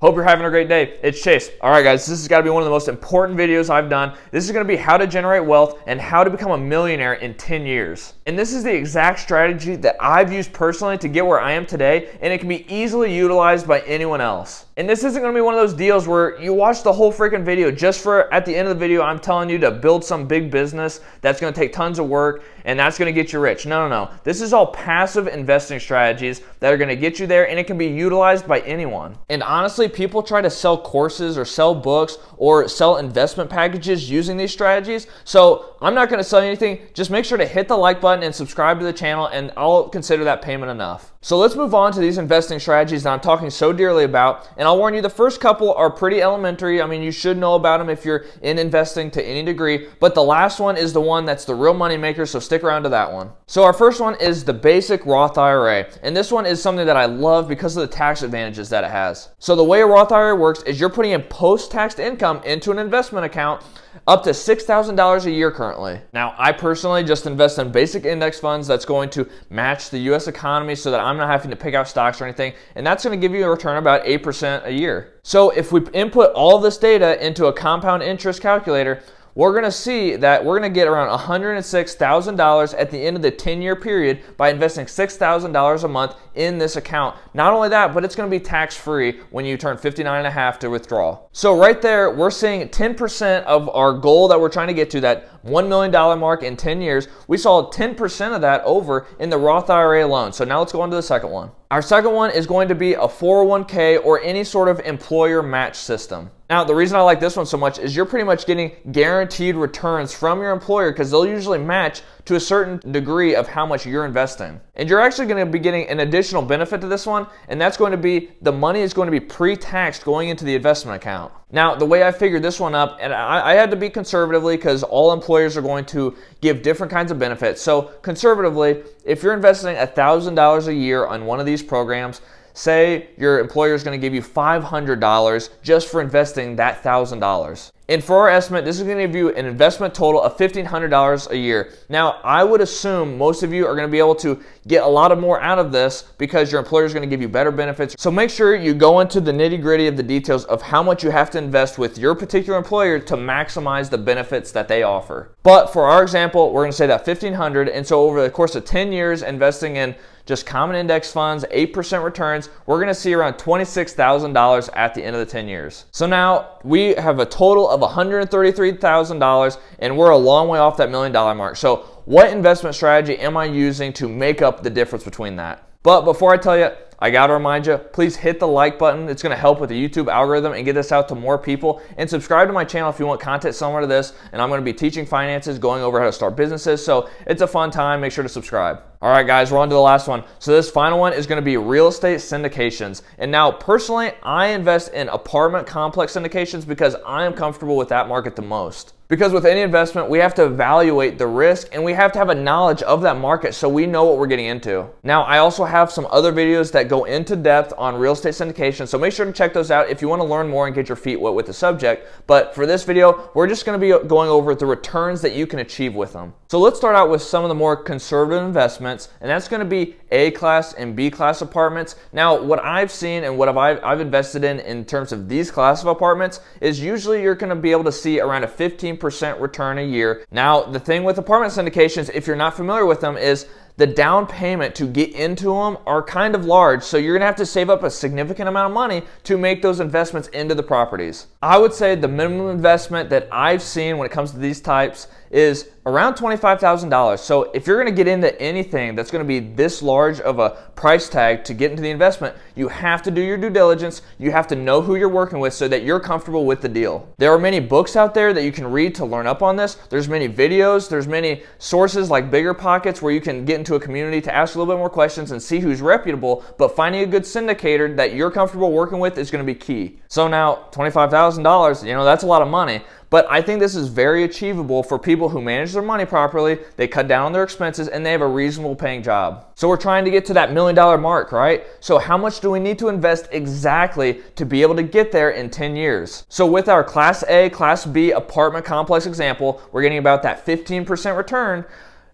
Hope you're having a great day. It's Chase. All right, guys, this has got to be one of the most important videos I've done. This is going to be how to generate wealth and how to become a millionaire in 10 years. And this is the exact strategy that I've used personally to get where I am today, and it can be easily utilized by anyone else. And this isn't going to be one of those deals where you watch the whole freaking video just for, at the end of the video, I'm telling you to build some big business that's going to take tons of work and that's going to get you rich. No, no, no. This is all passive investing strategies that are going to get you there, and it can be utilized by anyone. And honestly, people try to sell courses or sell books or sell investment packages using these strategies. So I'm not going to sell you anything. Just make sure to hit the like button and subscribe to the channel, and I'll consider that payment enough. So let's move on to these investing strategies that I'm talking so dearly about. And I'll warn you, the first couple are pretty elementary. I mean, you should know about them if you're in investing to any degree, but the last one is the one that's the real money maker. So stick around to that one. So our first one is the basic Roth IRA. And this one is something that I love because of the tax advantages that it has. So the way a Roth IRA works is you're putting in post-tax income into an investment account up to $6,000 a year currently. Now, I personally just invest in basic index funds that's going to match the US economy so that I'm not having to pick out stocks or anything. And that's going to give you a return about 8% a year. So if we input all this data into a compound interest calculator, we're going to see that we're going to get around $106,000 at the end of the 10-year period by investing $6,000 a month in this account. Not only that, but it's going to be tax-free when you turn 59.5 to withdraw. So right there, we're seeing 10% of our goal that we're trying to get to, that $1 million mark in 10 years. We saw 10% of that over in the Roth IRA alone. So now let's go on to the second one. Our second one is going to be a 401k or any sort of employer match system. Now, the reason I like this one so much is you're pretty much getting guaranteed returns from your employer because they'll usually match to a certain degree of how much you're investing. And you're actually going to be getting an additional benefit to this one, and that's going to be the money is going to be pre-taxed going into the investment account. Now, the way I figured this one up, and I had to be conservatively because all employers are going to give different kinds of benefits. So conservatively, if you're investing $1,000 a year on one of these programs, say your employer is going to give you $500 just for investing that $1,000. And for our estimate, this is going to give you an investment total of $1,500 a year. Now, I would assume most of you are going to be able to get a lot of more out of this because your employer is going to give you better benefits. So make sure you go into the nitty-gritty of the details of how much you have to invest with your particular employer to maximize the benefits that they offer. But for our example, we're going to say that $1,500, and so over the course of 10 years investing in just common index funds, 8% returns, we're going to see around $26,000 at the end of the 10 years. So now we have a total of $133,000, and we're a long way off that $1 million mark. So what investment strategy am I using to make up the difference between that? But before I tell you, I got to remind you, please hit the like button. It's going to help with the YouTube algorithm and get this out to more people. And subscribe to my channel if you want content similar to this. And I'm going to be teaching finances, going over how to start businesses. So it's a fun time. Make sure to subscribe. All right, guys, we're on to the last one. So this final one is going to be real estate syndications. And now, personally, I invest in apartment complex syndications because I am comfortable with that market the most. Because with any investment, we have to evaluate the risk and we have to have a knowledge of that market so we know what we're getting into. Now, I also have some other videos that go into depth on real estate syndication, so make sure to check those out if you want to learn more and get your feet wet with the subject. But for this video, we're just going to be going over the returns that you can achieve with them. So let's start out with some of the more conservative investments, and that's going to be A-class and B-class apartments. Now, what I've seen and what I've invested in terms of these class of apartments is usually you're going to be able to see around a 15% return a year. Now, the thing with apartment syndications, if you're not familiar with them, is the down payment to get into them are kind of large, so you're gonna have to save up a significant amount of money to make those investments into the properties. I would say the minimum investment that I've seen when it comes to these types is around $25,000. So if you're gonna get into anything that's gonna be this large of a price tag to get into the investment, you have to do your due diligence, you have to know who you're working with so that you're comfortable with the deal. There are many books out there that you can read to learn up on this. There's many videos, there's many sources like Bigger Pockets where you can get into a community to ask a little bit more questions and see who's reputable, but finding a good syndicator that you're comfortable working with is gonna be key. So now, $25,000, you know, that's a lot of money. But I think this is very achievable for people who manage their money properly, they cut down on their expenses, and they have a reasonable paying job. So we're trying to get to that $1 million mark, right? So how much do we need to invest exactly to be able to get there in 10 years? So with our Class A, Class B apartment complex example, we're getting about that 15% return.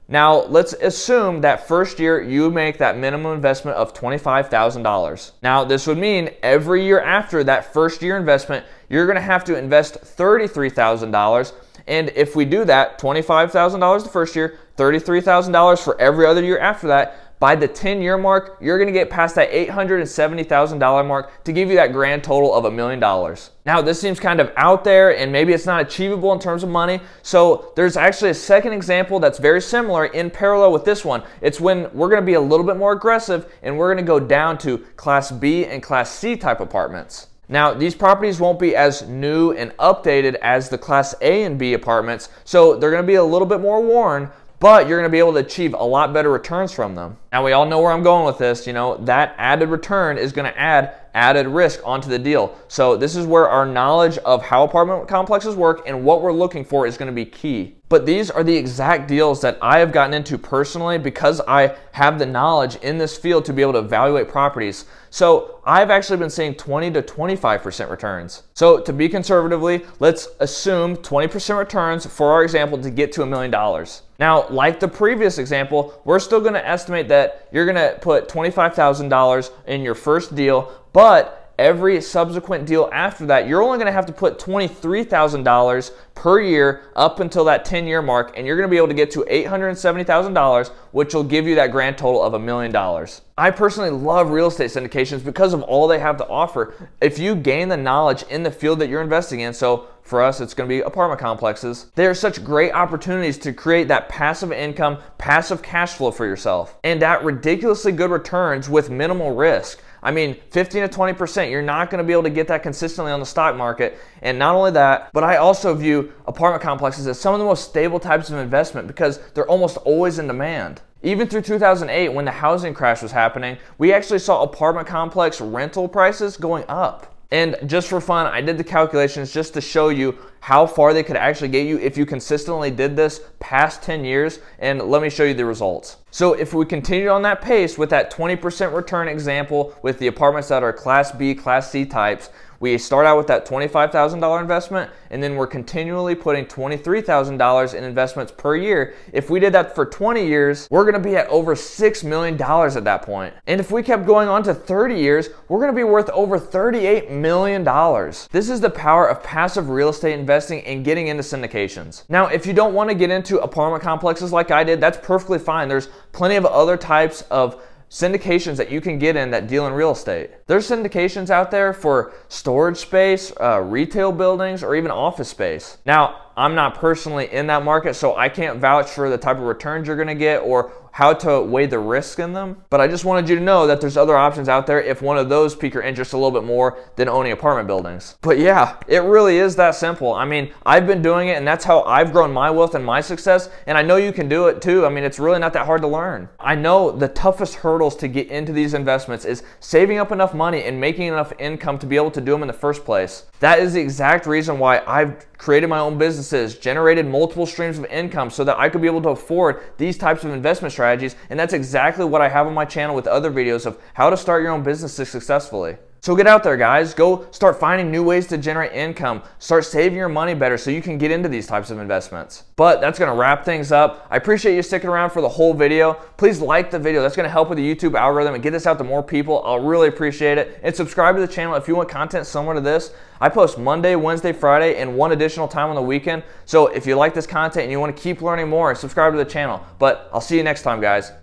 Now, let's assume that first year you make that minimum investment of $25,000. Now, this would mean every year after that first year investment, you're gonna have to invest $33,000. And if we do that, $25,000 the first year, $33,000 for every other year after that, by the 10-year mark, you're gonna get past that $870,000 mark to give you that grand total of $1 million. Now, this seems kind of out there and maybe it's not achievable in terms of money. So there's actually a second example that's very similar in parallel with this one. It's when we're gonna be a little bit more aggressive and we're gonna go down to Class B and Class C type apartments. Now, these properties won't be as new and updated as the Class A and B apartments, so they're gonna be a little bit more worn, but you're gonna be able to achieve a lot better returns from them. Now, we all know where I'm going with this, you know, that added return is gonna add added risk onto the deal. So this is where our knowledge of how apartment complexes work and what we're looking for is gonna be key. But these are the exact deals that I have gotten into personally because I have the knowledge in this field to be able to evaluate properties. So I've actually been seeing 20 to 25% returns. So to be conservatively, let's assume 20% returns for our example to get to $1 million. Now, like the previous example, we're still gonna estimate that you're gonna put $25,000 in your first deal, but every subsequent deal after that, you're only gonna have to put $23,000 per year up until that 10-year mark, and you're gonna be able to get to $870,000, which will give you that grand total of $1 million. I personally love real estate syndications because of all they have to offer. If you gain the knowledge in the field that you're investing in, so for us, it's gonna be apartment complexes, they are such great opportunities to create that passive income, passive cash flow for yourself, and at ridiculously good returns with minimal risk. I mean, 15 to 20%, you're not gonna be able to get that consistently on the stock market. And not only that, but I also view apartment complexes as some of the most stable types of investment because they're almost always in demand. Even through 2008, when the housing crash was happening, we actually saw apartment complex rental prices going up. And just for fun, I did the calculations just to show you how far they could actually get you if you consistently did this past 10 years, and let me show you the results. So if we continued on that pace with that 20% return example with the apartments that are Class B, Class C types, we start out with that $25,000 investment, and then we're continually putting $23,000 in investments per year. If we did that for 20 years, we're gonna be at over $6 million at that point. And if we kept going on to 30 years, we're gonna be worth over $38 million. This is the power of passive real estate investing and getting into syndications. Now, if you don't wanna get into apartment complexes like I did, that's perfectly fine. There's plenty of other types of syndications that you can get in that deal in real estate. There's syndications out there for storage space, retail buildings, or even office space. Now, I'm not personally in that market, so I can't vouch for the type of returns you're gonna get or how to weigh the risk in them. But I just wanted you to know that there's other options out there if one of those pique your interest a little bit more than owning apartment buildings. But yeah, it really is that simple. I mean, I've been doing it and that's how I've grown my wealth and my success. And I know you can do it too. I mean, it's really not that hard to learn. I know the toughest hurdles to get into these investments is saving up enough money and making enough income to be able to do them in the first place. That is the exact reason why I've created my own businesses, generated multiple streams of income so that I could be able to afford these types of investment strategies. And that's exactly what I have on my channel with other videos of how to start your own business successfully. So get out there, guys. Go start finding new ways to generate income. Start saving your money better so you can get into these types of investments. But that's gonna wrap things up. I appreciate you sticking around for the whole video. Please like the video. That's gonna help with the YouTube algorithm and get this out to more people. I'll really appreciate it. And subscribe to the channel if you want content similar to this. I post Monday, Wednesday, Friday, and one additional time on the weekend. So if you like this content and you wanna keep learning more, subscribe to the channel. But I'll see you next time, guys.